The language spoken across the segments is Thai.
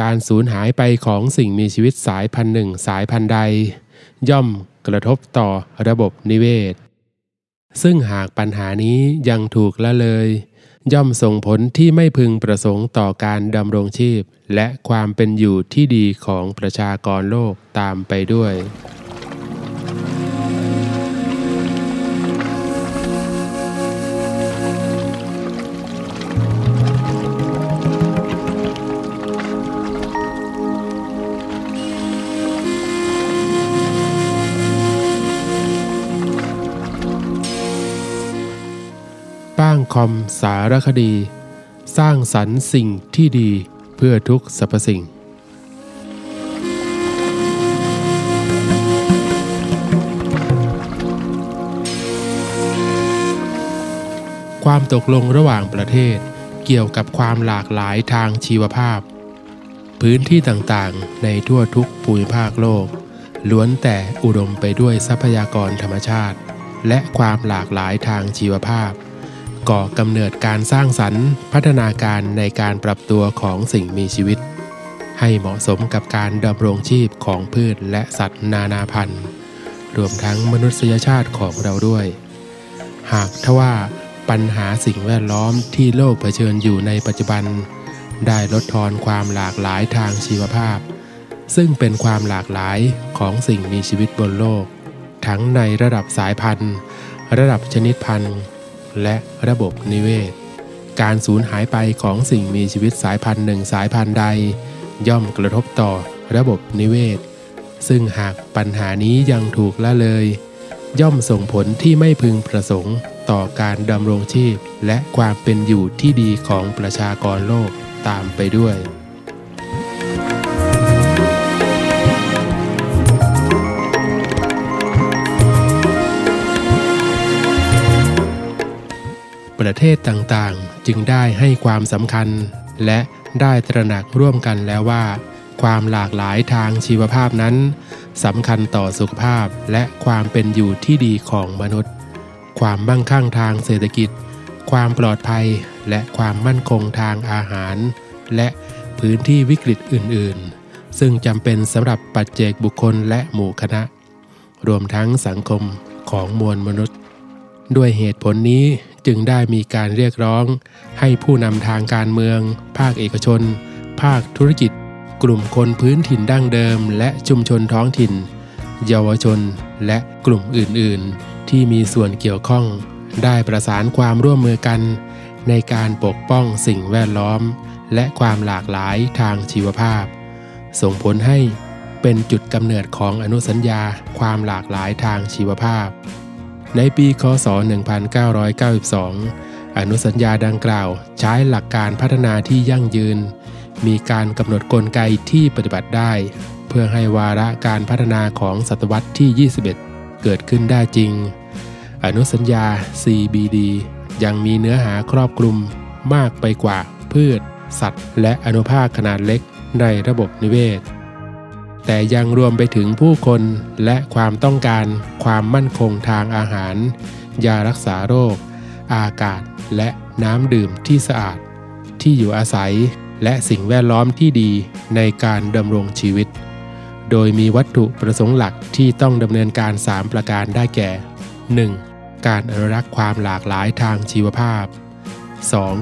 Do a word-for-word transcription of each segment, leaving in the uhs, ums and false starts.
การสูญหายไปของสิ่งมีชีวิตสายพันธุ์หนึ่งสายพันธุ์ใดย่อมกระทบต่อระบบนิเวศซึ่งหากปัญหานี้ยังถูกละเลยย่อมส่งผลที่ไม่พึงประสงค์ต่อการดำรงชีพและความเป็นอยู่ที่ดีของประชากรโลกตามไปด้วยป้างคอมสารคดีสร้างสรรค์สิ่งที่ดีเพื่อทุกสรรพสิ่งความตกลงระหว่างประเทศเกี่ยวกับความหลากหลายทางชีวภาพพื้นที่ต่างๆในทั่วทุกภูมิภาคโลกล้วนแต่อุดมไปด้วยทรัพยากรธรรมชาติและความหลากหลายทางชีวภาพก่อกำเนิดการสร้างสรรค์พัฒนาการในการปรับตัวของสิ่งมีชีวิตให้เหมาะสมกับการดำรงชีพของพืชและสัตว์นานาพันธุ์รวมทั้งมนุษยชาติของเราด้วยหากทว่าปัญหาสิ่งแวดล้อมที่โลกเผชิญอยู่ในปัจจุบันได้ลดทอนความหลากหลายทางชีวภาพซึ่งเป็นความหลากหลายของสิ่งมีชีวิตบนโลกทั้งในระดับสายพันธุ์ระดับชนิดพันธุ์และระบบนิเวศการสูญหายไปของสิ่งมีชีวิตสายพันธุ์หนึ่งสายพันธุ์ใดย่อมกระทบต่อระบบนิเวศซึ่งหากปัญหานี้ยังถูกละเลยย่อมส่งผลที่ไม่พึงประสงค์ต่อการดำรงชีพและความเป็นอยู่ที่ดีของประชากรโลกตามไปด้วยประเทศต่างๆจึงได้ให้ความสำคัญและได้ตระหนักร่วมกันแล้วว่าความหลากหลายทางชีวภาพนั้นสำคัญต่อสุขภาพและความเป็นอยู่ที่ดีของมนุษย์ความมั่งคั่งทางเศรษฐกิจความปลอดภัยและความมั่นคงทางอาหารและพื้นที่วิกฤตอื่นๆซึ่งจำเป็นสำหรับปัจเจกบุคคลและหมู่คณะรวมทั้งสังคมของมวลมนุษย์ด้วยเหตุผลนี้จึงได้มีการเรียกร้องให้ผู้นำทางการเมืองภาคเอกชนภาคธุรกิจกลุ่มคนพื้นถิ่นดั้งเดิมและชุมชนท้องถิ่นเยาวชนและกลุ่มอื่นๆที่มีส่วนเกี่ยวข้องได้ประสานความร่วมมือกันในการปกป้องสิ่งแวดล้อมและความหลากหลายทางชีวภาพส่งผลให้เป็นจุดกำเนิดของอนุสัญญาความหลากหลายทางชีวภาพในปีค.ศ.หนึ่งพันเก้าร้อยเก้าสิบสองอนุสัญญาดังกล่าวใช้หลักการพัฒนาที่ยั่งยืนมีการกำหนดกลไกที่ปฏิบัติได้เพื่อให้วาระการพัฒนาของศตวรรษที่ยี่สิบเอ็ดเกิดขึ้นได้จริงอนุสัญญา ซี บี ดี ยังมีเนื้อหาครอบคลุมมากไปกว่าพืชสัตว์และอนุภาคขนาดเล็กในระบบนิเวศแต่ยังรวมไปถึงผู้คนและความต้องการความมั่นคงทางอาหารยารักษาโรคอากาศและน้ำดื่มที่สะอาดที่อยู่อาศัยและสิ่งแวดล้อมที่ดีในการดำรงชีวิตโดยมีวัตถุประสงค์หลักที่ต้องดำเนินการสามประการได้แก่ หนึ่ง การอนุรักษ์ความหลากหลายทางชีวภาพ สอง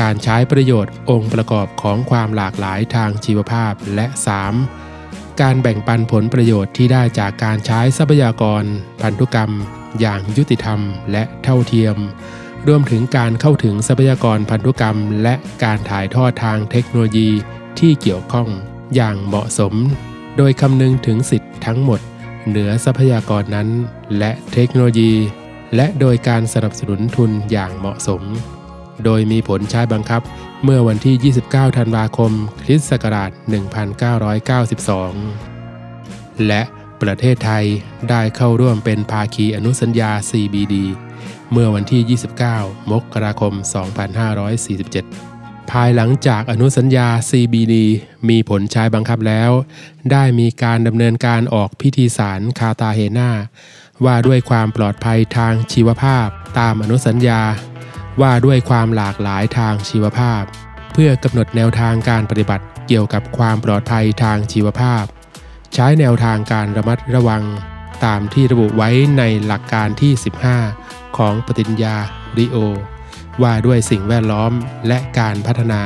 การใช้ประโยชน์องค์ประกอบของความหลากหลายทางชีวภาพและ สามการแบ่งปันผลประโยชน์ที่ได้จากการใช้ทรัพยากรพันธุกรรมอย่างยุติธรรมและเท่าเทียมรวมถึงการเข้าถึงทรัพยากรพันธุกรรมและการถ่ายทอดทางเทคโนโลยีที่เกี่ยวข้องอย่างเหมาะสมโดยคำนึงถึงสิทธิ์ทั้งหมดเหนือทรัพยากรนั้นและเทคโนโลยีและโดยการสนับสนุนทุนอย่างเหมาะสมโดยมีผลใช้บังคับเมื่อวันที่ ยี่สิบเก้า ธันวาคม คริสตศักราช หนึ่งพันเก้าร้อยเก้าสิบสอง และประเทศไทยได้เข้าร่วมเป็นภาคีอนุสัญญา ซี บี ดี เมื่อวันที่ ยี่สิบเก้า มกราคม สองพันห้าร้อยสี่สิบเจ็ด ภายหลังจากอนุสัญญา ซี บี ดี มีผลใช้บังคับแล้วได้มีการดำเนินการออกพิธีสารคาตาเฮนาว่าด้วยความปลอดภัยทางชีวภาพตามอนุสัญญาว่าด้วยความหลากหลายทางชีวภาพ เพื่อกำหนดแนวทางการปฏิบัติเกี่ยวกับความปลอดภัยทางชีวภาพใช้แนวทางการระมัดระวังตามที่ระบุไว้ในหลักการที่สิบห้าของปฏิญญาริโอว่าด้วยสิ่งแวดล้อมและการพัฒนา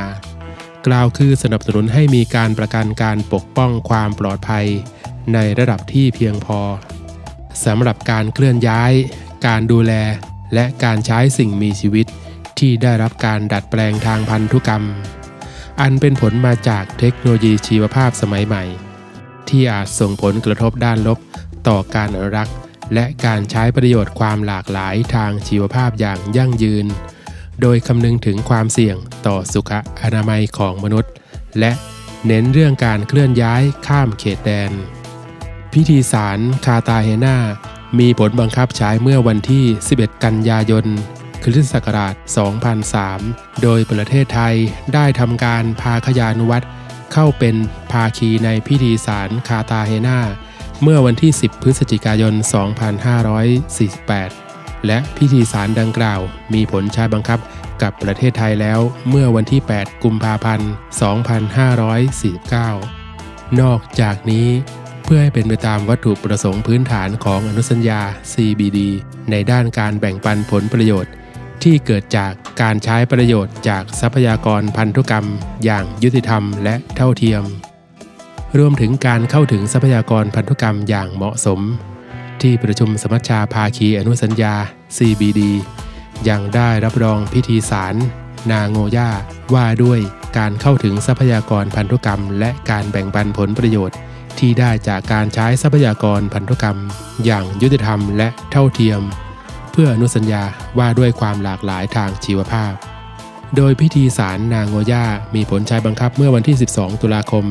กล่าวคือสนับสนุนให้มีการประกันการปกป้องความปลอดภัยในระดับที่เพียงพอสำหรับการเคลื่อนย้ายการดูแลและการใช้สิ่งมีชีวิตที่ได้รับการดัดแปลงทางพันธุกรรมอันเป็นผลมาจากเทคโนโลยีชีวภาพสมัยใหม่ที่อาจส่งผลกระทบด้านลบต่อการอนุรักษ์และการใช้ประโยชน์ความหลากหลายทางชีวภาพอย่างยั่งยืนโดยคำนึงถึงความเสี่ยงต่อสุขอนามัยของมนุษย์และเน้นเรื่องการเคลื่อนย้ายข้ามเขตแดนพิธีสารคาตาเฮนามีผลบังคับใช้เมื่อวันที่สิบเอ็ดกันยายนคริสตศักราชสองพันสามโดยประเทศไทยได้ทำการพาขยานุวัตรเข้าเป็นภาคีในพิธีสารคาตาเฮนาเมื่อวันที่สิบพฤศจิกายนสองพันห้าร้อยสี่สิบแปดและพิธีสารดังกล่าวมีผลใช้บังคับกับประเทศไทยแล้วเมื่อวันที่แปดกุมภาพันธ์สองพันห้าร้อยสี่สิบเก้านอกจากนี้เพื่อให้เป็นไปตามวัตถุประสงค์พื้นฐานของอนุสัญญา ซี บี ดี ในด้านการแบ่งปันผลประโยชน์ที่เกิดจากการใช้ประโยชน์จากทรัพยากรพันธุกรรมอย่างยุติธรรมและเท่าเทียมรวมถึงการเข้าถึงทรัพยากรพันธุกรรมอย่างเหมาะสมที่ประชุมสมัชชาภาคีอนุสัญญา ซี บี ดี ยังได้รับรองพิธีสารนาโงย่าว่าด้วยการเข้าถึงทรัพยากรพันธุกรรมและการแบ่งปันผลประโยชน์ที่ได้จากการใช้ทรัพยากรพันธุกรรมอย่างยุติธรรมและเท่าเทียมเพื่ออนุสัญญาว่าด้วยความหลากหลายทางชีวภาพโดยพิธีสารนาโงย่ามีผลใช้บังคับเมื่อวันที่สิบสองตุลาคม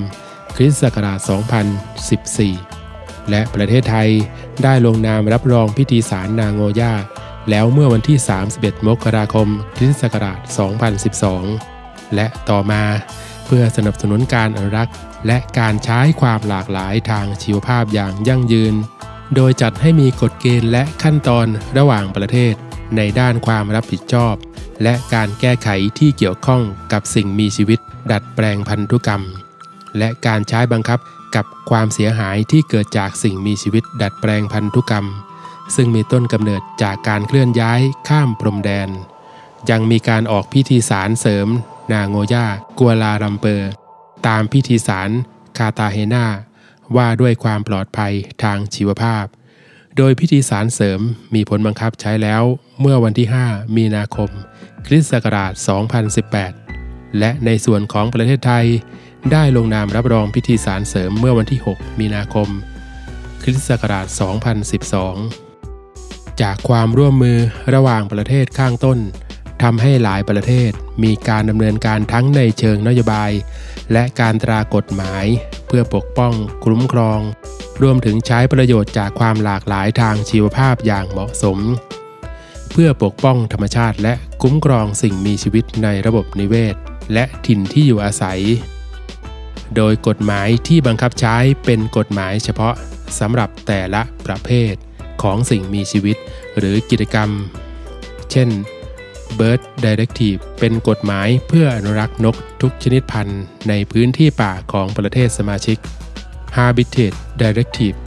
คริสตศักราชสองพันสิบสี่และประเทศไทยได้ลงนามรับรองพิธีสารนาโงย่าแล้วเมื่อวันที่สามสิบเอ็ดมกราคมคริสตศักราชสองพันสิบสองและต่อมาเพื่อสนับสนุนการอนุรักษ์และการใช้ความหลากหลายทางชีวภาพอย่างยั่งยืนโดยจัดให้มีกฎเกณฑ์และขั้นตอนระหว่างประเทศในด้านความรับผิดชอบและการแก้ไขที่เกี่ยวข้องกับสิ่งมีชีวิตดัดแปลงพันธุกรรมและการใช้บังคับกับความเสียหายที่เกิดจากสิ่งมีชีวิตดัดแปลงพันธุกรรมซึ่งมีต้นกำเนิดจากการเคลื่อนย้ายข้ามพรมแดนยังมีการออกพิธีสารเสริมนาโงย่ากัวลาลัมเปอร์ตามพิธีสารคาตาเฮนาว่าด้วยความปลอดภัยทางชีวภาพโดยพิธีสารเสริมมีผลบังคับใช้แล้วเมื่อวันที่ห้ามีนาคมคริสตศักราชสองพันสิบแปดและในส่วนของประเทศไทยได้ลงนามรับรองพิธีสารเสริมเมื่อวันที่หกมีนาคมคริสตศักราชสองพันสิบสองจากความร่วมมือระหว่างประเทศข้างต้นทำให้หลายประเทศมีการดำเนินการทั้งในเชิงนโยบายและการตรากฎหมายเพื่อปกป้องคุ้มครองรวมถึงใช้ประโยชน์จากความหลากหลายทางชีวภาพอย่างเหมาะสมเพื่อปกป้องธรรมชาติและคุ้มครองสิ่งมีชีวิตในระบบนิเวศและถิ่นที่อยู่อาศัยโดยกฎหมายที่บังคับใช้เป็นกฎหมายเฉพาะสำหรับแต่ละประเภทของสิ่งมีชีวิตหรือกิจกรรมเช่นBird Directive เป็นกฎหมายเพื่ออนุรักษ์นกทุกชนิดพันธุ์ในพื้นที่ป่าของประเทศสมาชิก Habitat Directive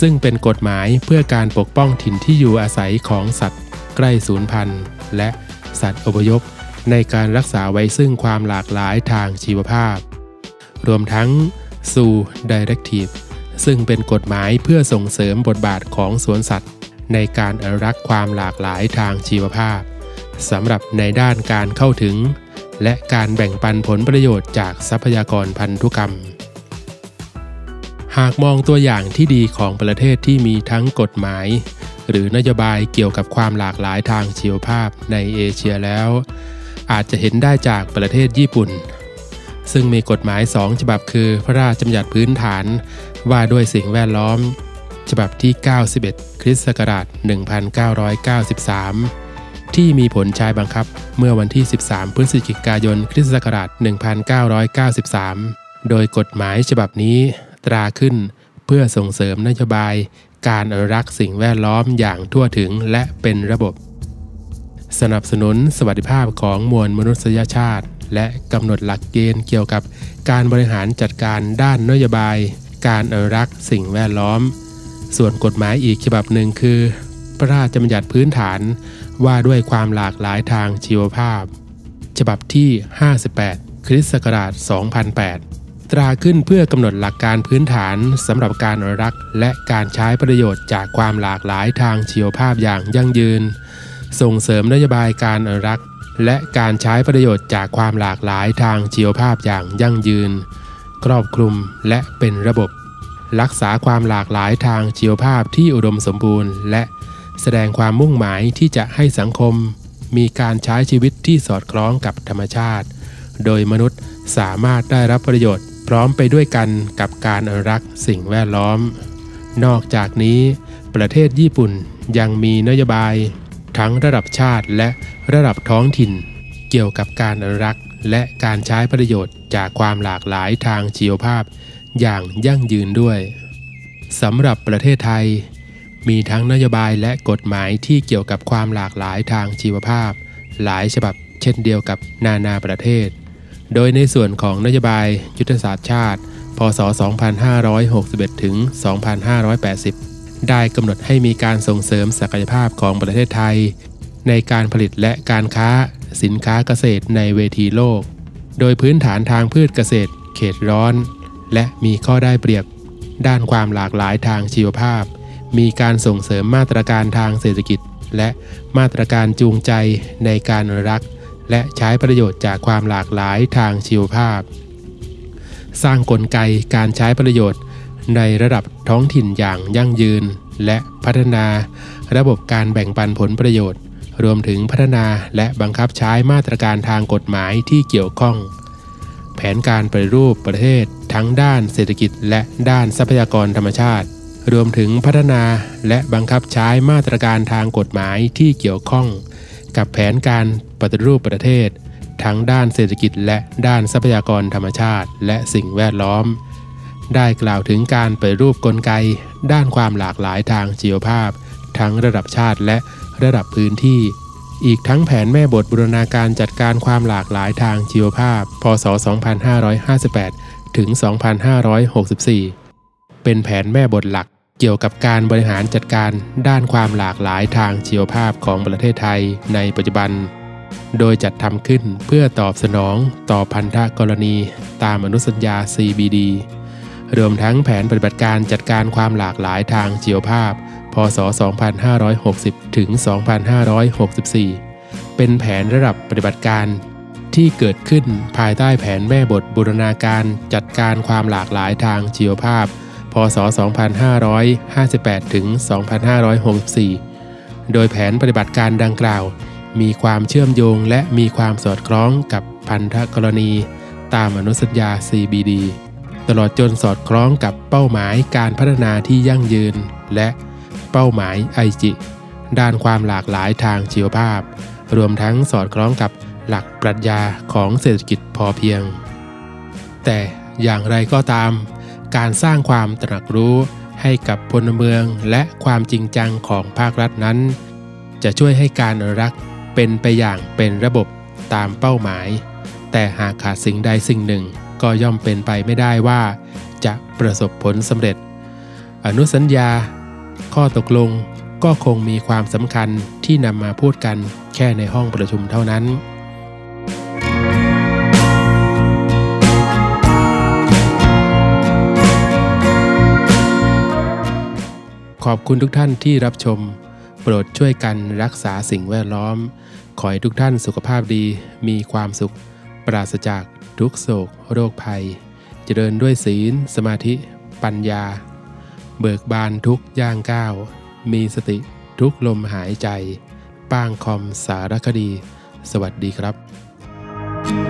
ซึ่งเป็นกฎหมายเพื่อการปกป้องถิ่นที่อยู่อาศัยของสัตว์ใกล้สูญพันธุ์และสัตว์อพยพในการรักษาไว้ซึ่งความหลากหลายทางชีวภาพรวมทั้ง Zoo Directive ซึ่งเป็นกฎหมายเพื่อส่งเสริมบทบาทของสวนสัตว์ในการอนุรักษ์ความหลากหลายทางชีวภาพสำหรับในด้านการเข้าถึงและการแบ่งปันผลประโยชน์จากทรัพยากรพันธุกรรมหากมองตัวอย่างที่ดีของประเทศที่มีทั้งกฎหมายหรือนโยบายเกี่ยวกับความหลากหลายทางชีวภาพในเอเชียแล้วอาจจะเห็นได้จากประเทศญี่ปุ่นซึ่งมีกฎหมายสองฉบับคือพระราชบัญญัติพื้นฐานว่าด้วยสิ่งแวดล้อมฉบับที่เก้าสิบเอ็ดคริสตศักราชหนึ่งพันเก้าร้อยเก้าสิบสามที่มีผลใช้บังคับเมื่อวันที่สิบสามพฤศจิกายนคริสตศักราชหนึ่งพันเก้าร้อยเก้าสิบสามโดยกฎหมายฉบับนี้ตราขึ้นเพื่อส่งเสริมนโยบายการอนุรักษ์สิ่งแวดล้อมอย่างทั่วถึงและเป็นระบบสนับสนุนสวัสดิภาพของมวลมนุษยชาติ และกำหนดหลักเกณฑ์เกี่ยวกับการบริหารจัดการด้านนโยบายการอนุรักษ์สิ่งแวดล้อมส่วนกฎหมายอีกฉบับหนึ่งคือพระราชบัญญัติพื้นฐานว่าด้วยความหลากหลายทางชีวภาพฉบับที่ห้าสิบแปดคริสต์ศักราชสองพันแปดตราขึ้นเพื่อกำหนดหลักการพื้นฐานสำหรับการอนุรักษ์และการใช้ประโยชน์จากความหลากหลายทางชีวภาพอย่างยั่งยืนส่งเสริมนโยบายการอนุรักษ์และการใช้ประโยชน์จากความหลากหลายทางชีวภาพอย่างยั่งยืนครอบคลุมและเป็นระบบรักษาความหลากหลายทางชีวภาพที่อุดมสมบูรณ์และแสดงความมุ่งหมายที่จะให้สังคมมีการใช้ชีวิตที่สอดคล้องกับธรรมชาติโดยมนุษย์สามารถได้รับประโยชน์พร้อมไปด้วยกันกับการอนุรักษ์สิ่งแวดล้อมนอกจากนี้ประเทศญี่ปุ่นยังมีนโยบายทั้งระดับชาติและระดับท้องถิ่นเกี่ยวกับการอนุรักษ์และการใช้ประโยชน์จากความหลากหลายทางชีวภาพอย่างยั่งยืนด้วยสำหรับประเทศไทยมีทั้งนโยบายและกฎหมายที่เกี่ยวกับความหลากหลายทางชีวภาพหลายฉบับเช่นเดียวกับนานาประเทศโดยในส่วนของนโยบายยุทธศาสตร์ชาติพ.ศ. สองพันห้าร้อยหกสิบเอ็ด ถึง สองพันห้าร้อยแปดสิบได้กำหนดให้มีการส่งเสริมศักยภาพของประเทศไทยในการผลิตและการค้าสินค้าเกษตรในเวทีโลกโดยพื้นฐานทางพืชเกษตรเขตร้อนและมีข้อได้เปรียบด้านความหลากหลายทางชีวภาพมีการส่งเสริมมาตรการทางเศรษฐกิจและมาตรการจูงใจในการอนุรักษ์และใช้ประโยชน์จากความหลากหลายทางชีวภาพสร้างกลไกการใช้ประโยชน์ในระดับท้องถิ่นอย่างยั่งยืนและพัฒนาระบบการแบ่งปันผลประโยชน์รวมถึงพัฒนาและบังคับใช้มาตรการทางกฎหมายที่เกี่ยวข้องแผนการปฏิรูปประเทศทั้งด้านเศรษฐกิจและด้านทรัพยากรธรรมชาติรวมถึงพัฒนาและบังคับใช้มาตรการทางกฎหมายที่เกี่ยวข้องกับแผนการปฏิรูปประเทศทั้งด้านเศรษฐกิจและด้านทรัพยากรธรรมชาติและสิ่งแวดล้อมได้กล่าวถึงการปฏิรูปกลไกด้านความหลากหลายทางชีวภาพทั้งระดับชาติและระดับพื้นที่อีกทั้งแผนแม่บทบูรณาการจัดการความหลากหลายทางชีวภาพพ.ศ. สองพันห้าร้อยห้าสิบแปด ถึง สองพันห้าร้อยหกสิบสี่เป็นแผนแม่บทหลักเกี่ยวกับการบริหารจัดการด้านความหลากหลายทางชีวภาพของประเทศไทยในปัจจุบันโดยจัดทำขึ้นเพื่อตอบสนองต่อพันธกรณีตามอนุสัญญา ซี บี ดี รวมทั้งแผนปฏิบัติการจัดการความหลากหลายทางชีวภาพพ.ศ. สองพันห้าร้อยหกสิบ ถึง สองพันห้าร้อยหกสิบสี่เป็นแผนระดับปฏิบัติการที่เกิดขึ้นภายใต้แผนแม่บทบูรณาการจัดการความหลากหลายทางชีวภาพพ.ศ. สองพันห้าร้อยห้าสิบแปด ถึง สองพันห้าร้อยหกสิบสี่โดยแผนปฏิบัติการดังกล่าวมีความเชื่อมโยงและมีความสอดคล้องกับพันธกรณีตามอนุสัญญา ซี บี ดี ตลอดจนสอดคล้องกับเป้าหมายการพัฒนาที่ยั่งยืนและเป้าหมายไอจิด้านความหลากหลายทางชีวภาพรวมทั้งสอดคล้องกับหลักปรัชญาของเศรษฐกิจพอเพียงแต่อย่างไรก็ตามการสร้างความตระหนักรู้ให้กับพลเมืองและความจริงจังของภาครัฐนั้นจะช่วยให้การอนุรักษ์เป็นไปอย่างเป็นระบบตามเป้าหมายแต่หากขาดสิ่งใดสิ่งหนึ่งก็ย่อมเป็นไปไม่ได้ว่าจะประสบผลสำเร็จอนุสัญญาข้อตกลงก็คงมีความสำคัญที่นำมาพูดกันแค่ในห้องประชุมเท่านั้นขอบคุณทุกท่านที่รับชมโปรดช่วยกันรักษาสิ่งแวดล้อมขอให้ทุกท่านสุขภาพดีมีความสุขปราศจากทุกโศกโรคภัยเจริญด้วยศีลสมาธิปัญญาเบิกบานทุกย่างก้าวมีสติทุกลมหายใจป้างคอมสารคดีสวัสดีครับ